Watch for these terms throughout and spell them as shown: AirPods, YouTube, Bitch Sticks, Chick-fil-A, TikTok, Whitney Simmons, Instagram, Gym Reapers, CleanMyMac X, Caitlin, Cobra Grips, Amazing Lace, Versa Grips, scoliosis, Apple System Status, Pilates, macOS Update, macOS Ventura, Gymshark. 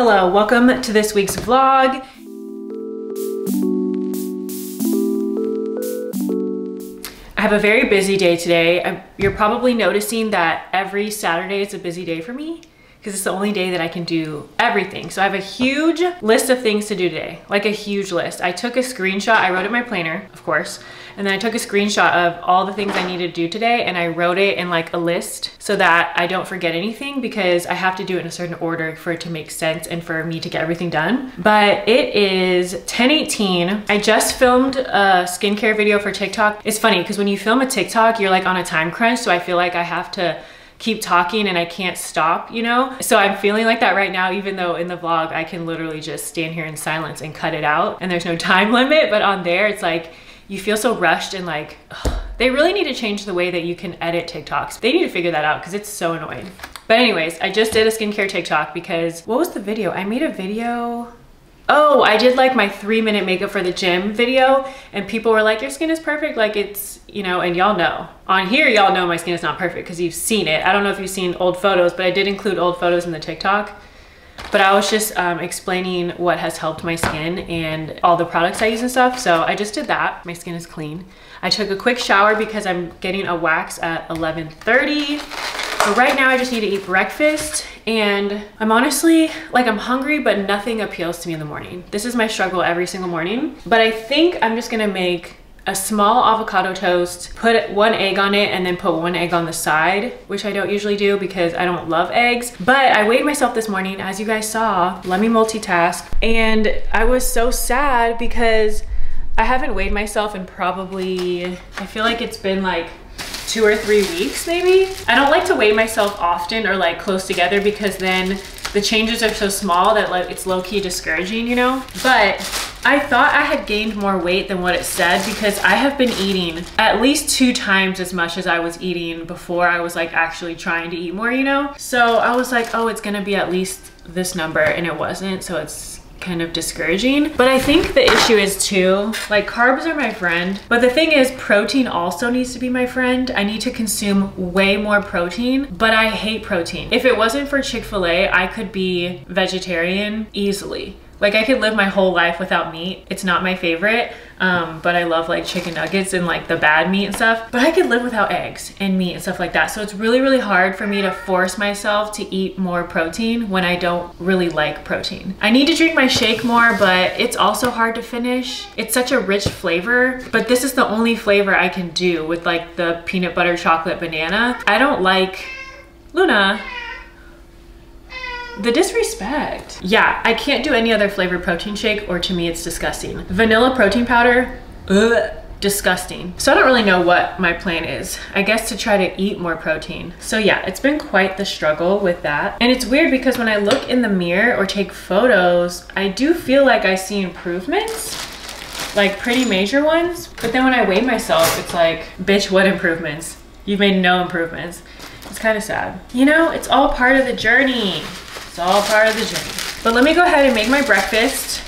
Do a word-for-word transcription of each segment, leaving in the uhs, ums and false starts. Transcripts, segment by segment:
Hello, welcome to this week's vlog. I have a very busy day today. I'm, you're probably noticing that every Saturday is a busy day for me because it's the only day that I can do everything. So I have a huge list of things to do today, like a huge list. I took a screenshot, I wrote it in my planner, of course, and then I took a screenshot of all the things I need to do today and I wrote it in like a list so that I don't forget anything, because I have to do it in a certain order for it to make sense and for me to get everything done. But it is ten eighteen. I just filmed a skincare video for TikTok. It's funny because when you film a TikTok, you're like on a time crunch, so I feel like I have to keep talking and I can't stop, you know? So I'm feeling like that right now, even though in the vlog, I can literally just stand here in silence and cut it out and there's no time limit. But on there, it's like, you feel so rushed and like, ugh. They really need to change the way that you can edit TikToks. They need to figure that out because it's so annoying. But anyways, I just did a skincare TikTok because, what was the video? I made a video. Oh, I did like my three minute makeup for the gym video and people were like, your skin is perfect. Like it's, you know, and y'all know. On here, y'all know my skin is not perfect because you've seen it. I don't know if you've seen old photos, but I did include old photos in the TikTok. But I was just um, explaining what has helped my skin and all the products I use and stuff. So I just did that. My skin is clean. I took a quick shower because I'm getting a wax at eleven thirty. So right now I just need to eat breakfast. And I'm honestly, like I'm hungry, but nothing appeals to me in the morning. This is my struggle every single morning. But I think I'm just gonna make a small avocado toast, put one egg on it, and then put one egg on the side, which I don't usually do because I don't love eggs. But I weighed myself this morning, as you guys saw. Let me multitask. And I was so sad because I haven't weighed myself in probably, I feel like it's been like two or three weeks maybe. I don't like to weigh myself often or like close together because then the changes are so small that like it's low-key discouraging, you know? But I thought I had gained more weight than what it said because I have been eating at least two times as much as I was eating before I was like actually trying to eat more, you know? So I was like, oh, it's gonna be at least this number, and it wasn't, so it's kind of discouraging. But I think the issue is too, like carbs are my friend, but the thing is protein also needs to be my friend. I need to consume way more protein, but I hate protein. If it wasn't for Chick-fil-A, I could be vegetarian easily. Like I could live my whole life without meat. It's not my favorite, um, but I love like chicken nuggets and like the bad meat and stuff. But I could live without eggs and meat and stuff like that. So it's really, really hard for me to force myself to eat more protein when I don't really like protein. I need to drink my shake more, but it's also hard to finish. It's such a rich flavor, but this is the only flavor I can do with like the peanut butter chocolate banana. I don't like Luna. The disrespect. Yeah, I can't do any other flavored protein shake, or to me it's disgusting. Vanilla protein powder, ugh, disgusting. So I don't really know what my plan is. I guess to try to eat more protein. So yeah, it's been quite the struggle with that. And it's weird because when I look in the mirror or take photos, I do feel like I see improvements, like pretty major ones. But then when I weigh myself, it's like, bitch, what improvements? You've made no improvements. It's kind of sad. You know, it's all part of the journey. It's all part of the journey. But let me go ahead and make my breakfast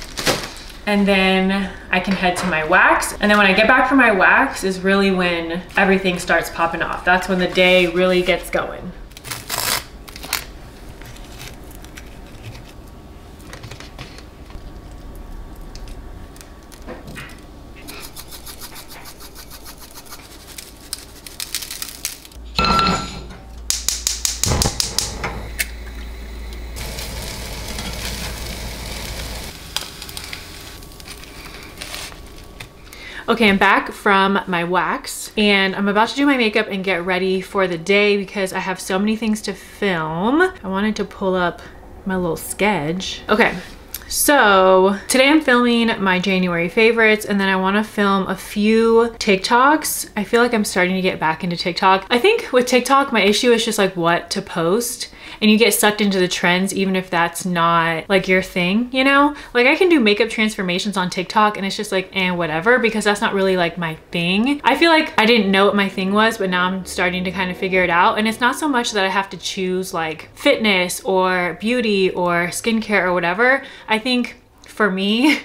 and then I can head to my wax. And then when I get back from my wax is really when everything starts popping off. That's when the day really gets going. Okay, I'm back from my wax and I'm about to do my makeup and get ready for the day because I have so many things to film. I wanted to pull up my little sketch. Okay, so today I'm filming my January favorites and then I wanna film a few TikToks. I feel like I'm starting to get back into TikTok. I think with TikTok, my issue is just like what to post. And you get sucked into the trends even if that's not like your thing, you know? Like I can do makeup transformations on TikTok and it's just like, eh, whatever, because that's not really like my thing. I feel like I didn't know what my thing was, but now I'm starting to kind of figure it out. And it's not so much that I have to choose like fitness or beauty or skincare or whatever. I think for me,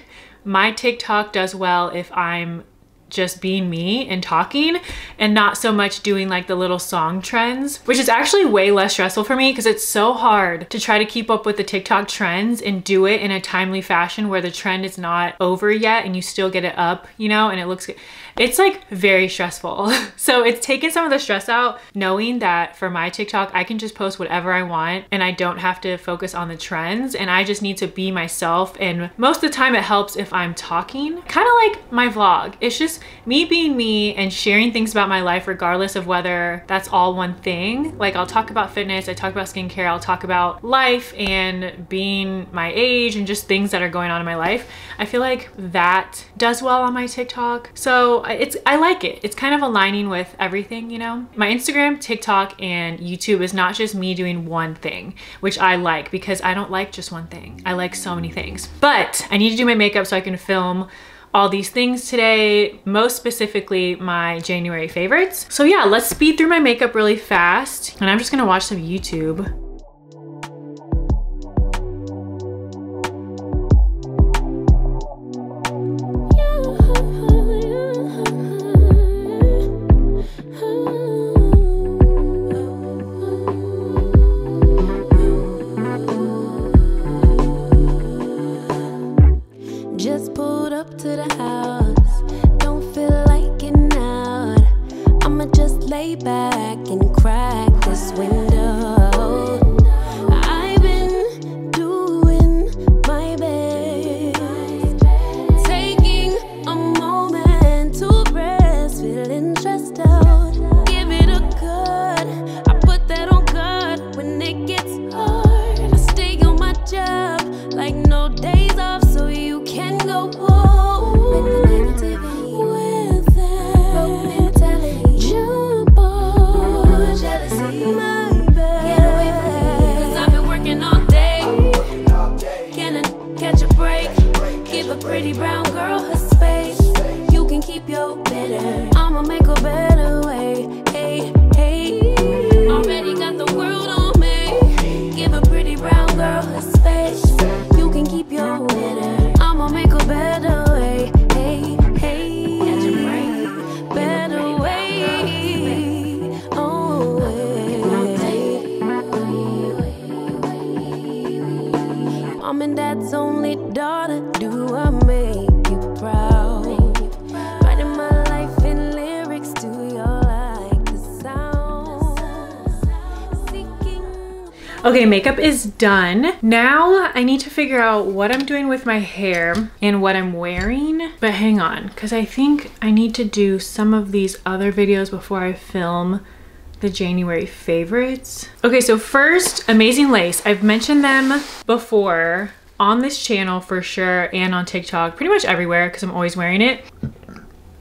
my TikTok does well if I'm just being me and talking and not so much doing like the little song trends, which is actually way less stressful for me because it's so hard to try to keep up with the TikTok trends and do it in a timely fashion where the trend is not over yet and you still get it up, you know, and it looks good. It's like very stressful. So it's taken some of the stress out knowing that for my TikTok, I can just post whatever I want and I don't have to focus on the trends and I just need to be myself. And most of the time it helps if I'm talking, kind of like my vlog. It's just me being me and sharing things about my life regardless of whether that's all one thing. Like I'll talk about fitness, I talk about skincare, I'll talk about life and being my age and just things that are going on in my life. I feel like that does well on my TikTok. So it's I like it. It's kind of aligning with everything, you know? My Instagram, TikTok, and YouTube is not just me doing one thing, which I like because I don't like just one thing. I like so many things. But I need to do my makeup so I can film all these things today, most specifically my January favorites. So yeah, let's speed through my makeup really fast and I'm just gonna watch some YouTube. Okay, makeup is done. Now I need to figure out what I'm doing with my hair and what I'm wearing. But hang on, because I think I need to do some of these other videos before I film the January favorites. Okay, so first, Amazing Lace. I've mentioned them before on this channel for sure and on TikTok, pretty much everywhere because I'm always wearing it.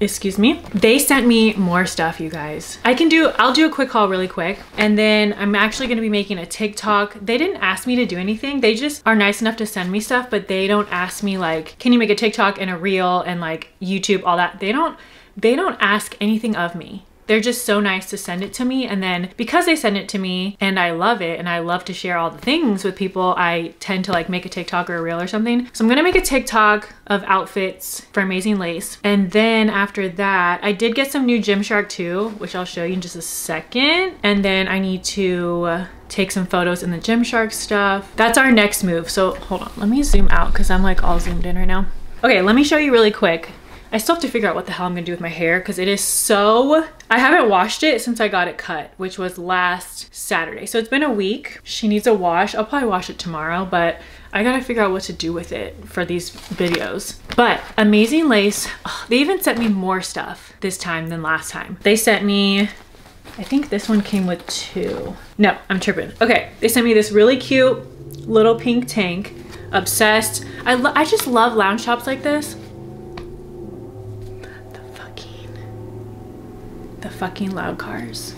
Excuse me. They sent me more stuff, you guys. I can do, I'll do a quick haul really quick. And then I'm actually gonna be making a TikTok. They didn't ask me to do anything. They just are nice enough to send me stuff, but they don't ask me like, can you make a TikTok and a reel and like YouTube, all that. They don't, they don't ask anything of me. They're just so nice to send it to me. And then because they send it to me and I love it and I love to share all the things with people, I tend to like make a TikTok or a reel or something. So I'm gonna make a TikTok of outfits for Amazing Lace. And then after that, I did get some new Gymshark too, which I'll show you in just a second. And then I need to take some photos in the Gymshark stuff. That's our next move. So hold on, let me zoom out because I'm like all zoomed in right now. Okay, let me show you really quick. I still have to figure out what the hell I'm gonna do with my hair because it is so, I haven't washed it since I got it cut, which was last Saturday. So it's been a week. She needs a wash. I'll probably wash it tomorrow, but I gotta figure out what to do with it for these videos. But Amazing Lace, oh, they even sent me more stuff this time than last time. They sent me, I think this one came with two. No, I'm tripping. Okay, they sent me this really cute little pink tank, obsessed. I, lo I just love lounge tops like this. The fucking loud cars.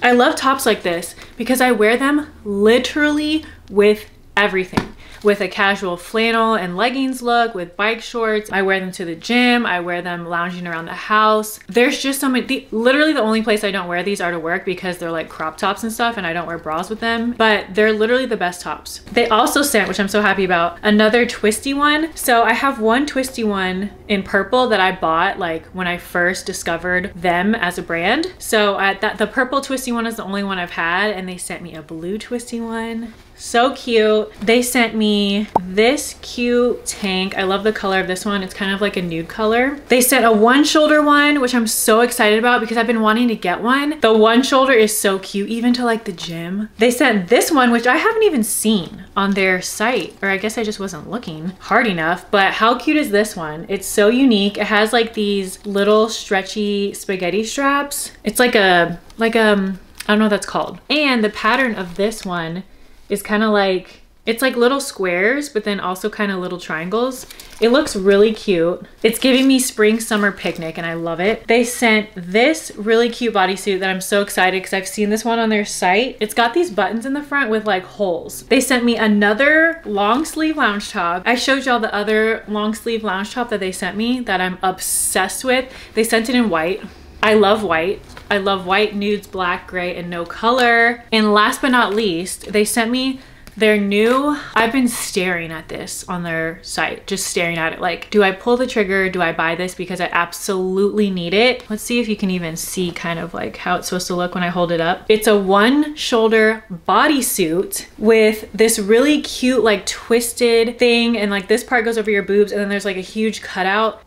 I love tops like this because I wear them literally with everything. with a casual flannel and leggings look with bike shorts. I wear them to the gym. I wear them lounging around the house. There's just so many, the, literally the only place I don't wear these are to work because they're like crop tops and stuff and I don't wear bras with them, but they're literally the best tops. They also sent, which I'm so happy about, another twisty one. So I have one twisty one in purple that I bought like when I first discovered them as a brand. So at that, the purple twisty one is the only one I've had, and they sent me a blue twisty one. So cute. They sent me this cute tank. I love the color of this one. It's kind of like a nude color. They sent a one shoulder one, which I'm so excited about because I've been wanting to get one. The one shoulder is so cute, even to like the gym. They sent this one, which I haven't even seen on their site, or I guess I just wasn't looking hard enough, but how cute is this one? It's so unique. It has like these little stretchy spaghetti straps. It's like a, like um, I don't know what that's called. And the pattern of this one is kind of like, it's like little squares, but then also kind of little triangles. It looks really cute. It's giving me spring summer picnic and I love it. They sent this really cute bodysuit that I'm so excited because I've seen this one on their site. It's got these buttons in the front with like holes. They sent me another long sleeve lounge top. I showed y'all the other long sleeve lounge top that they sent me that I'm obsessed with. They sent it in white. I love white. I love white, nudes, black, gray, and no color. And last but not least, they sent me their new, I've been staring at this on their site, just staring at it like, do I pull the trigger? Do I buy this? Because I absolutely need it. Let's see if you can even see kind of like how it's supposed to look when I hold it up. It's a one shoulder bodysuit with this really cute, like twisted thing. And like this part goes over your boobs and then there's like a huge cutout.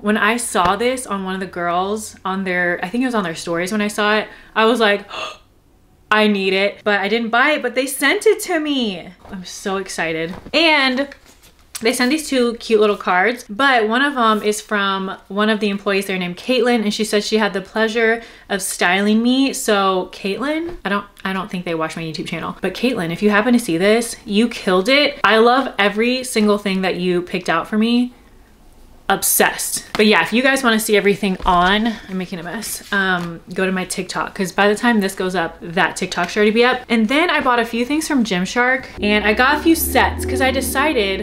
When I saw this on one of the girls on their, I think it was on their stories when I saw it, I was like, oh, I need it, but I didn't buy it, but they sent it to me. I'm so excited. And they send these two cute little cards, but one of them is from one of the employees there named Caitlin, and she said she had the pleasure of styling me. So Caitlin, I don't I don't think they watch my YouTube channel, but Caitlin, if you happen to see this, you killed it. I love every single thing that you picked out for me. Obsessed. But yeah, if you guys want to see everything on, I'm making a mess, um go to my TikTok, because by the time this goes up, that TikTok should already be up. And then I bought a few things from Gymshark, and I got a few sets because I decided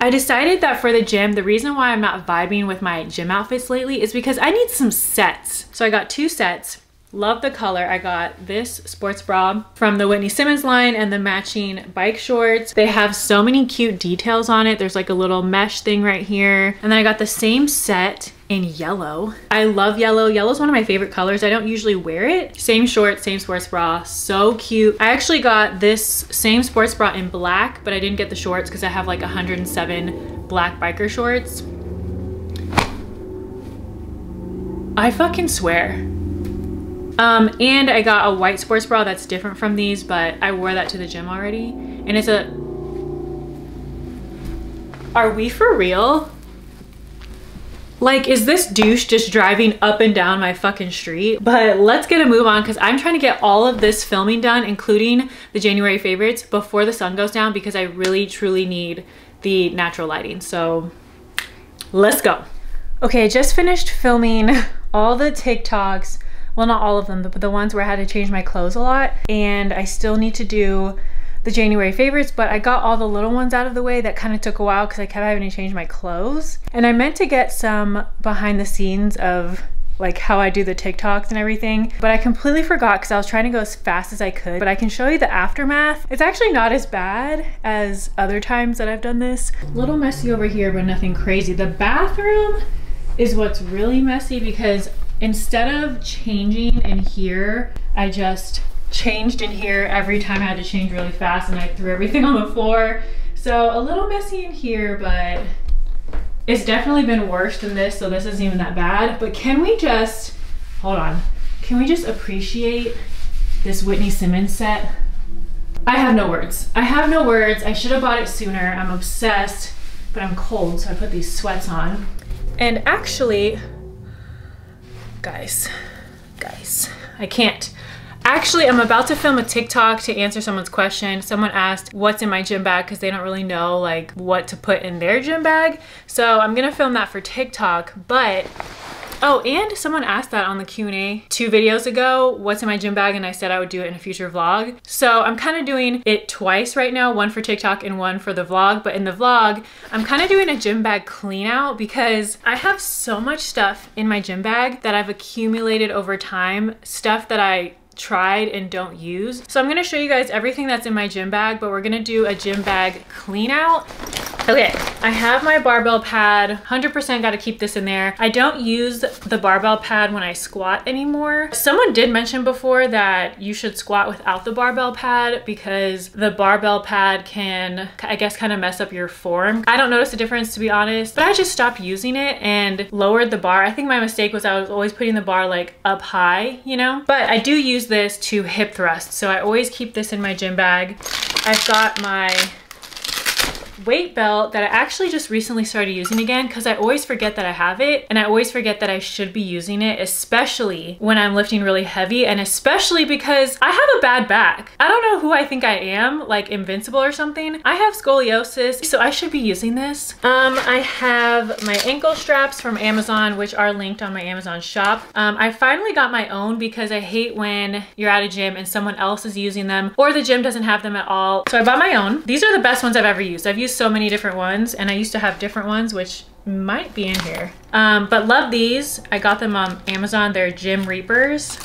I decided that for the gym, the reason why I'm not vibing with my gym outfits lately is because I need some sets. So I got two sets. Love the color. I got this sports bra from the Whitney Simmons line and the matching bike shorts. They have so many cute details on it. There's like a little mesh thing right here. And then I got the same set in yellow. I love yellow. Yellow is one of my favorite colors. I don't usually wear it. Same shorts, same sports bra. So cute. I actually got this same sports bra in black, but I didn't get the shorts because I have like one hundred and seven black biker shorts. I fucking swear. Um, and I got a white sports bra that's different from these, but I wore that to the gym already. And it's a... Are we for real? Like, is this douche just driving up and down my fucking street? But let's get a move on because I'm trying to get all of this filming done, including the January favorites, before the sun goes down because I really, truly need the natural lighting. So let's go. Okay, I just finished filming all the TikToks. Well, not all of them, but the ones where I had to change my clothes a lot. And I still need to do the January favorites, but I got all the little ones out of the way. That kind of took a while because I kept having to change my clothes. And I meant to get some behind the scenes of like how I do the TikToks and everything, but I completely forgot because I was trying to go as fast as I could. But I can show you the aftermath. It's actually not as bad as other times that I've done this. A little messy over here, but nothing crazy. The bathroom is what's really messy because instead of changing in here, I just changed in here every time. I had to change really fast and I threw everything on the floor. So a little messy in here, but it's definitely been worse than this. So this isn't even that bad, but can we just, hold on. Can we just appreciate this Whitney Simmons set? I have no words. I have no words. I should have bought it sooner. I'm obsessed, but I'm cold. So I put these sweats on. And actually, guys, guys, I can't. Actually, I'm about to film a TikTok to answer someone's question. Someone asked what's in my gym bag because they don't really know like what to put in their gym bag. So I'm gonna film that for TikTok, but Oh, and someone asked that on the Q and A two videos ago, what's in my gym bag? And I said I would do it in a future vlog. So I'm kind of doing it twice right now, one for TikTok and one for the vlog. But in the vlog, I'm kind of doing a gym bag clean out because I have so much stuff in my gym bag that I've accumulated over time, stuff that I tried and don't use. So I'm gonna show you guys everything that's in my gym bag, but we're gonna do a gym bag clean out. Okay, I have my barbell pad, one hundred percent gotta keep this in there. I don't use the barbell pad when I squat anymore. Someone did mention before that you should squat without the barbell pad because the barbell pad can, I guess, kind of mess up your form. I don't notice the difference, to be honest, but I just stopped using it and lowered the bar. I think my mistake was I was always putting the bar like up high, you know? But I do use this to hip thrust, so I always keep this in my gym bag. I've got my weight belt that I actually just recently started using again because I always forget that I have it, and I always forget that I should be using it, especially when I'm lifting really heavy, and especially because I have a bad back. I don't know who I think I am, like invincible or something. I have scoliosis, so I should be using this. Um, I have my ankle straps from Amazon, which are linked on my Amazon shop. Um, I finally got my own because I hate when you're at a gym and someone else is using them or the gym doesn't have them at all. So I bought my own. These are the best ones I've ever used. I've used so many different ones, and I used to have different ones, which might be in here, um but love these. I got them on Amazon. They're Gym Reapers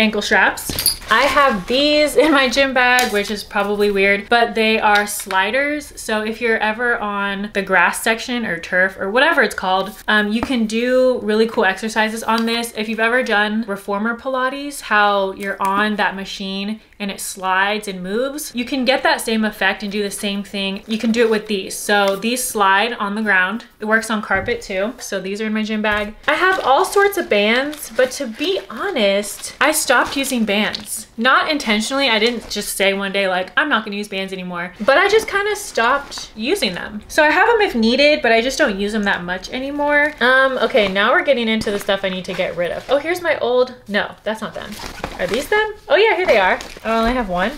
ankle straps. I have these in my gym bag, which is probably weird, but they are sliders, so if you're ever on the grass section or turf or whatever it's called, um, you can do really cool exercises on this. If you've ever done reformer Pilates, how you're on that machine and it slides and moves, you can get that same effect and do the same thing. You can do it with these. So these slide on the ground. It works on carpet too. So these are in my gym bag. I have all sorts of bands, but to be honest, I stopped using bands. Not intentionally. I didn't just say one day like, I'm not gonna use bands anymore, but I just kind of stopped using them. So I have them if needed, but I just don't use them that much anymore. Um, okay, now we're getting into the stuff I need to get rid of. Oh, here's my old, no, that's not them. Are these them? Oh yeah, here they are. I only have one.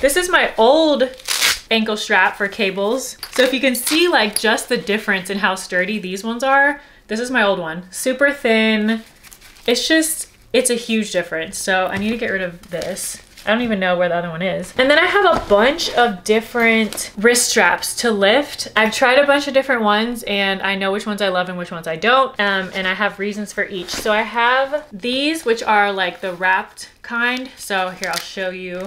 This is my old ankle strap for cables. So if you can see like just the difference in how sturdy these ones are, this is my old one. Super thin. It's just, it's a huge difference. So I need to get rid of this. I don't even know where the other one is. And then I have a bunch of different wrist straps to lift. I've tried a bunch of different ones and I know which ones I love and which ones I don't. Um, and I have reasons for each. So I have these, which are like the wrapped kind. So here, I'll show you.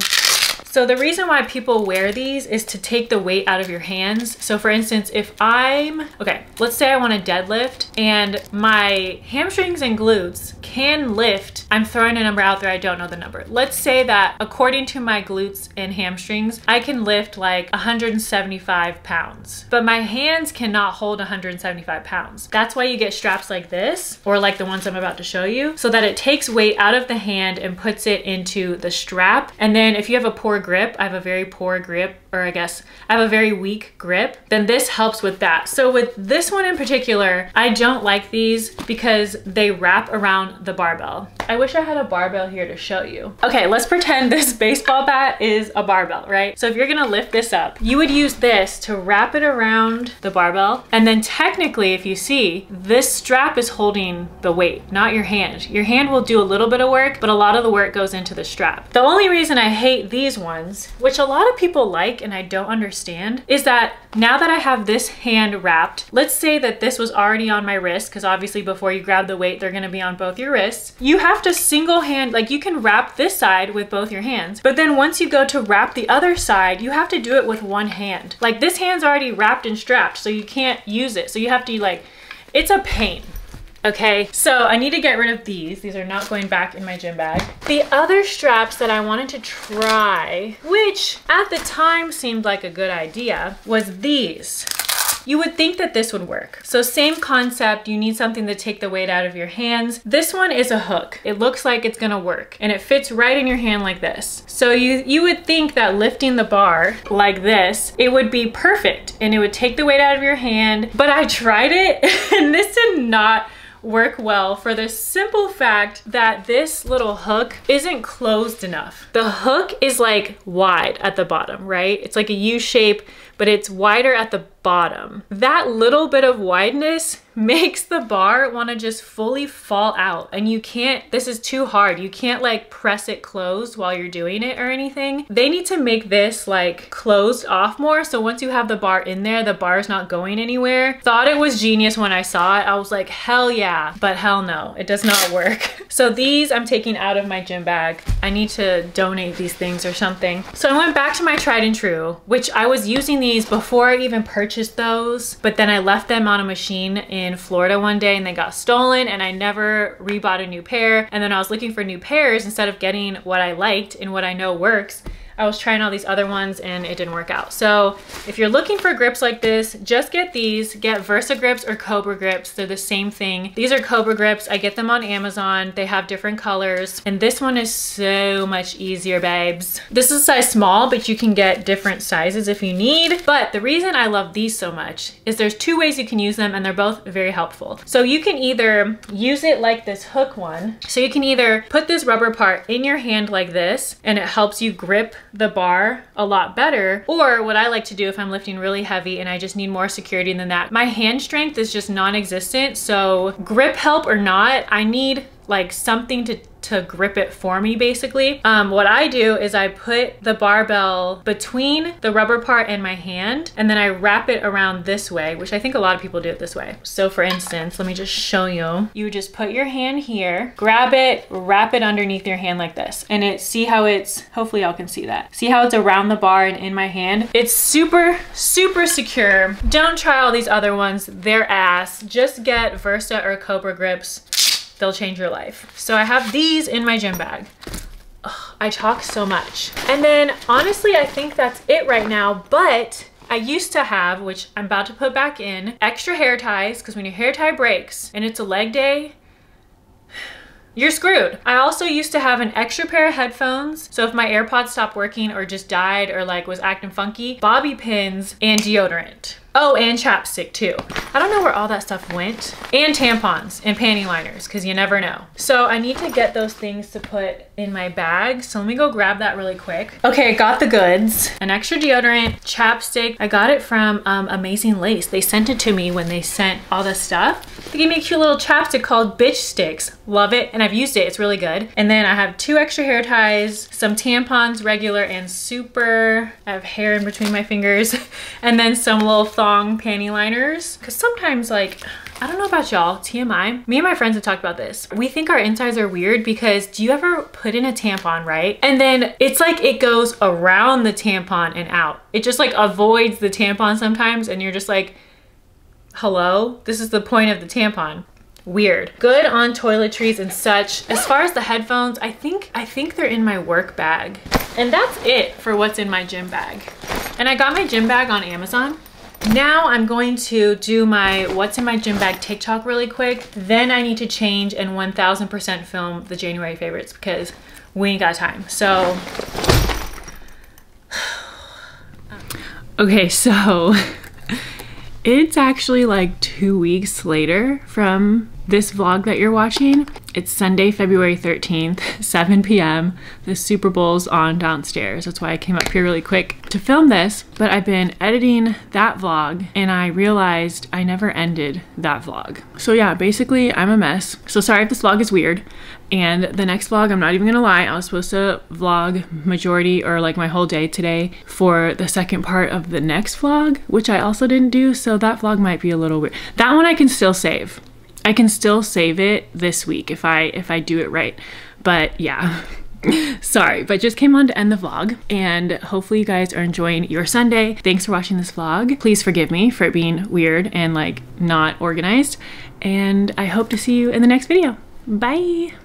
So the reason why people wear these is to take the weight out of your hands. So for instance, if I'm, okay, let's say I want to deadlift and my hamstrings and glutes can lift. I'm throwing a number out there. I don't know the number. Let's say that according to my glutes and hamstrings, I can lift like one hundred seventy-five pounds, but my hands cannot hold one hundred seventy-five pounds. That's why you get straps like this or like the ones I'm about to show you, so that it takes weight out of the hand and puts it into the strap. And then if you have a poor grip, I have a very poor grip, or I guess I have a very weak grip, then this helps with that. So with this one in particular, I don't like these because they wrap around the barbell. I wish I had a barbell here to show you. Okay, let's pretend this baseball bat is a barbell, right? So if you're gonna lift this up, you would use this to wrap it around the barbell. And then technically, if you see, this strap is holding the weight, not your hand. Your hand will do a little bit of work, but a lot of the work goes into the strap. The only reason I hate these ones, which a lot of people like and I don't understand, is that now that I have this hand wrapped, let's say that this was already on my wrist, because obviously before you grab the weight, they're gonna be on both your wrists. You have to single hand, like you can wrap this side with both your hands, but then once you go to wrap the other side, you have to do it with one hand. Like this hand's already wrapped and strapped, so you can't use it. So you have to like, it's a pain. Okay, so I need to get rid of these. These are not going back in my gym bag. The other straps that I wanted to try, which at the time seemed like a good idea, was these. You would think that this would work. So same concept, you need something to take the weight out of your hands. This one is a hook. It looks like it's gonna work and it fits right in your hand like this. So you, you would think that lifting the bar like this, it would be perfect and it would take the weight out of your hand, but I tried it and this did not work well for the simple fact that this little hook isn't closed enough. The hook is like wide at the bottom, right? It's like a U shape, but it's wider at the bottom. That little bit of wideness makes the bar want to just fully fall out, and you can't, this is too hard. You can't like press it closed while you're doing it or anything. They need to make this like closed off more, so once you have the bar in there, the bar is not going anywhere. Thought it was genius when I saw it. I was like, hell yeah, but hell no, it does not work. So these I'm taking out of my gym bag. I need to donate these things or something. So I went back to my tried and true, which I was using these before I even purchased those, but then I left them on a machine in in Florida one day and they got stolen, and I never rebought a new pair. And then I was looking for new pairs instead of getting what I liked and what I know works. I was trying all these other ones and it didn't work out. So if you're looking for grips like this, just get these. Get Versa Grips or Cobra Grips. They're the same thing. These are Cobra Grips. I get them on Amazon. They have different colors. And this one is so much easier, babes. This is a size small, but you can get different sizes if you need. But the reason I love these so much is there's two ways you can use them, and they're both very helpful. So you can either use it like this hook one. So you can either put this rubber part in your hand like this, and it helps you grip the bar a lot better, or what I like to do if I'm lifting really heavy and I just need more security than that, my hand strength is just non-existent, so grip help or not, I need like something to to grip it for me basically. Um, what I do is I put the barbell between the rubber part and my hand, and then I wrap it around this way, which I think a lot of people do it this way. So for instance, let me just show you. You just put your hand here, grab it, wrap it underneath your hand like this, and it, see how it's, hopefully y'all can see that. See how it's around the bar and in my hand? It's super, super secure. Don't try all these other ones, they're ass. Just get Versa or Cobra Grips. They'll change your life. So I have these in my gym bag. Ugh, I talk so much. And then honestly, I think that's it right now, but I used to have, which I'm about to put back in, extra hair ties, because when your hair tie breaks and it's a leg day, you're screwed. I also used to have an extra pair of headphones, so if my AirPods stopped working or just died or like was acting funky, bobby pins and deodorant. Oh, and chapstick too. I don't know where all that stuff went. And tampons and panty liners, because you never know. So I need to get those things to put in my bag. So let me go grab that really quick. Okay, I got the goods. An extra deodorant, chapstick. I got it from um, Amazing Lace. They sent it to me when they sent all this stuff. They gave me a cute little chapstick called Bitch Sticks. Love it, and I've used it, it's really good. And then I have two extra hair ties, some tampons, regular and super. I have hair in between my fingers. And then some little thong panty liners, because sometimes, like, I don't know about y'all, T M I, me and my friends have talked about this. We think our insides are weird because do you ever put in a tampon, right? And then it's like it goes around the tampon and out. It just like avoids the tampon sometimes, and you're just like, hello, this is the point of the tampon. Weird. Good on toiletries and such. As far as the headphones, I think I think they're in my work bag. And that's it for what's in my gym bag. And I got my gym bag on Amazon. Now I'm going to do my what's in my gym bag TikTok really quick. Then I need to change and one thousand percent film the January favorites because we ain't got time. So, okay, so it's actually like two weeks later from this vlog that you're watching. It's Sunday, February thirteenth, seven p m The Super Bowl's on downstairs. That's why I came up here really quick to film this, but I've been editing that vlog and I realized I never ended that vlog. So yeah, basically I'm a mess. So sorry if this vlog is weird. And the next vlog, I'm not even gonna lie, I was supposed to vlog majority or like my whole day today for the second part of the next vlog, which I also didn't do. So that vlog might be a little weird. That one I can still save. I can still save it this week if I if I do it right. But yeah, sorry, but just came on to end the vlog, and hopefully you guys are enjoying your Sunday. Thanks for watching this vlog. Please forgive me for it being weird and like not organized, and I hope to see you in the next video. Bye.